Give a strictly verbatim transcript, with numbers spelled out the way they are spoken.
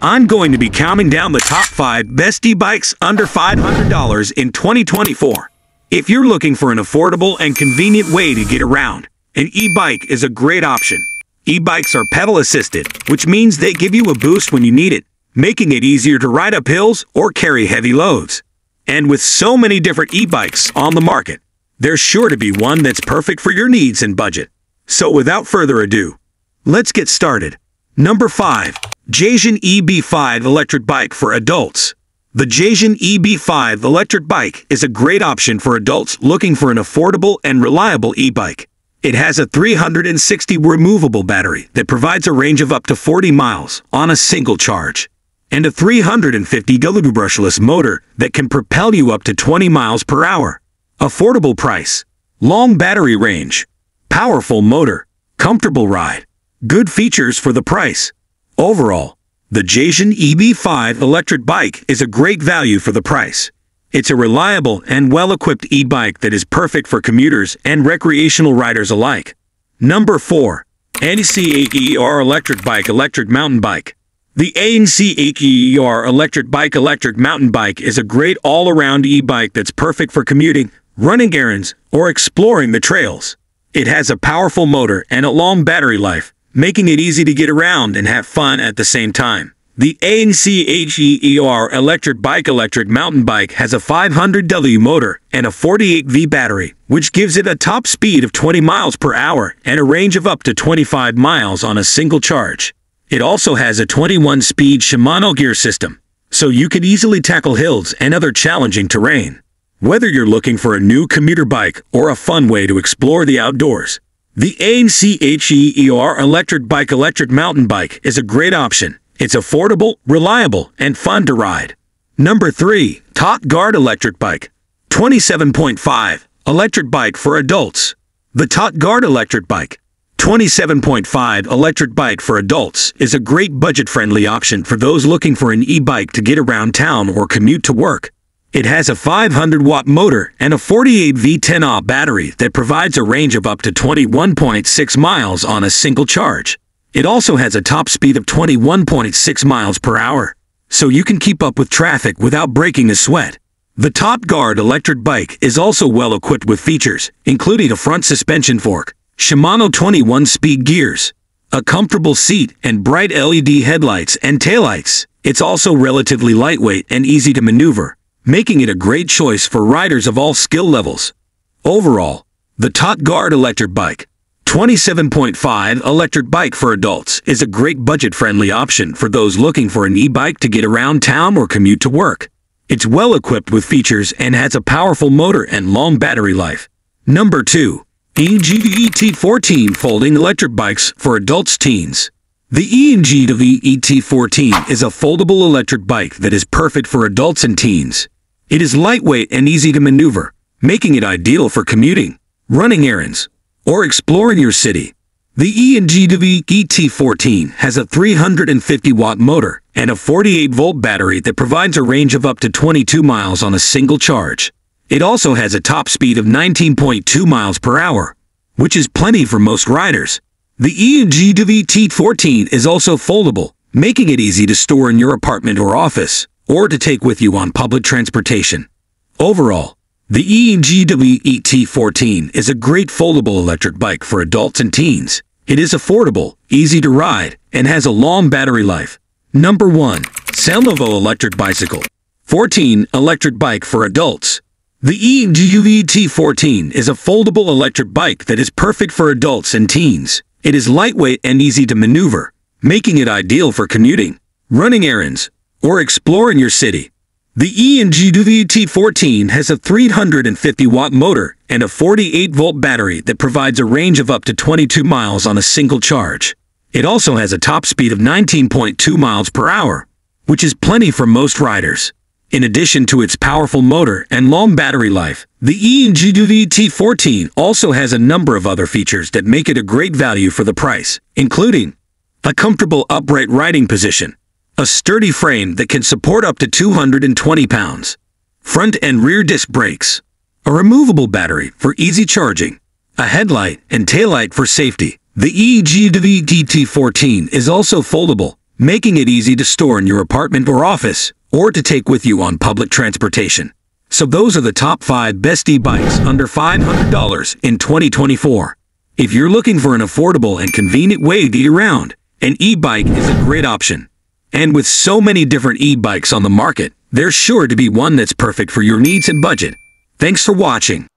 I'm going to be counting down the top five best e-bikes under five hundred dollars in twenty twenty-four. If you're looking for an affordable and convenient way to get around, an e-bike is a great option. E-bikes are pedal-assisted, which means they give you a boost when you need it, making it easier to ride up hills or carry heavy loads. And with so many different e-bikes on the market, there's sure to be one that's perfect for your needs and budget. So without further ado, let's get started. Number five. Jasion E B five Electric Bike for Adults. The Jasion E B five Electric Bike is a great option for adults looking for an affordable and reliable e-bike. It has a three hundred sixty watt removable battery that provides a range of up to forty miles on a single charge, and a three hundred fifty kilowatt brushless motor that can propel you up to twenty miles per hour. Affordable price, long battery range, powerful motor, comfortable ride, good features for the price. Overall, the Jasion E B five electric bike is a great value for the price. It's a reliable and well-equipped e-bike that is perfect for commuters and recreational riders alike. Number four. ANCHEER Electric Bike Electric Mountain Bike. The ANCHEER Electric Bike Electric Mountain Bike is a great all-around e-bike that's perfect for commuting, running errands, or exploring the trails. It has a powerful motor and a long battery life, making it easy to get around and have fun at the same time. The ANCHEER Electric Bike Electric Mountain Bike has a five hundred watt motor and a forty-eight volt battery, which gives it a top speed of twenty miles per hour and a range of up to twenty-five miles on a single charge. It also has a twenty-one speed Shimano gear system, so you can easily tackle hills and other challenging terrain. Whether you're looking for a new commuter bike or a fun way to explore the outdoors, the ANCHEER Electric Bike Electric Mountain Bike is a great option. It's affordable, reliable, and fun to ride. Number three. TotGuard Electric Bike. twenty-seven point five. Electric Bike for Adults. The TotGuard Electric Bike twenty-seven point five Electric Bike for Adults is a great budget-friendly option for those looking for an e-bike to get around town or commute to work. It has a five hundred watt motor and a forty-eight volt ten amp hour battery that provides a range of up to twenty-one point six miles on a single charge. It also has a top speed of twenty-one point six miles per hour, so you can keep up with traffic without breaking a sweat. The TotGuard electric bike is also well equipped with features, including a front suspension fork, Shimano twenty-one speed gears, a comfortable seat, and bright L E D headlights and taillights. It's also relatively lightweight and easy to maneuver, making it a great choice for riders of all skill levels. Overall, the TotGuard Electric Bike twenty-seven point five Electric Bike for Adults is a great budget-friendly option for those looking for an e-bike to get around town or commute to work. It's well-equipped with features and has a powerful motor and long battery life. Number two. ENGWE T fourteen Folding Electric Bikes for Adults Teens. The ENGWE T fourteen is a foldable electric bike that is perfect for adults and teens. It is lightweight and easy to maneuver, making it ideal for commuting, running errands, or exploring your city. The ENGWE T fourteen has a three hundred fifty watt motor and a forty-eight volt battery that provides a range of up to twenty-two miles on a single charge. It also has a top speed of nineteen point two miles per hour, which is plenty for most riders. The ENGWE T fourteen is also foldable, making it easy to store in your apartment or office, or to take with you on public transportation. Overall, the ENGWE T fourteen is a great foldable electric bike for adults and teens. It is affordable, easy to ride, and has a long battery life. Number one. Sailnovo Electric Bicycle fourteen Electric Bike for Adults. The ENGWE T fourteen is a foldable electric bike that is perfect for adults and teens. It is lightweight and easy to maneuver, making it ideal for commuting, running errands, or exploring your city. The ENGWE T fourteen has a three hundred fifty watt motor and a forty-eight volt battery that provides a range of up to twenty-two miles on a single charge. It also has a top speed of nineteen point two miles per hour, which is plenty for most riders. In addition to its powerful motor and long battery life, the ENGWE T fourteen also has a number of other features that make it a great value for the price, including a comfortable upright riding position, a sturdy frame that can support up to two hundred twenty pounds, front and rear disc brakes, a removable battery for easy charging, a headlight and taillight for safety. The ENGWE T fourteen is also foldable, making it easy to store in your apartment or office, or to take with you on public transportation. So those are the top five best e-bikes under five hundred dollars in twenty twenty-four. If you're looking for an affordable and convenient way to get around, an e-bike is a great option. And with so many different e-bikes on the market, there's sure to be one that's perfect for your needs and budget. Thanks for watching.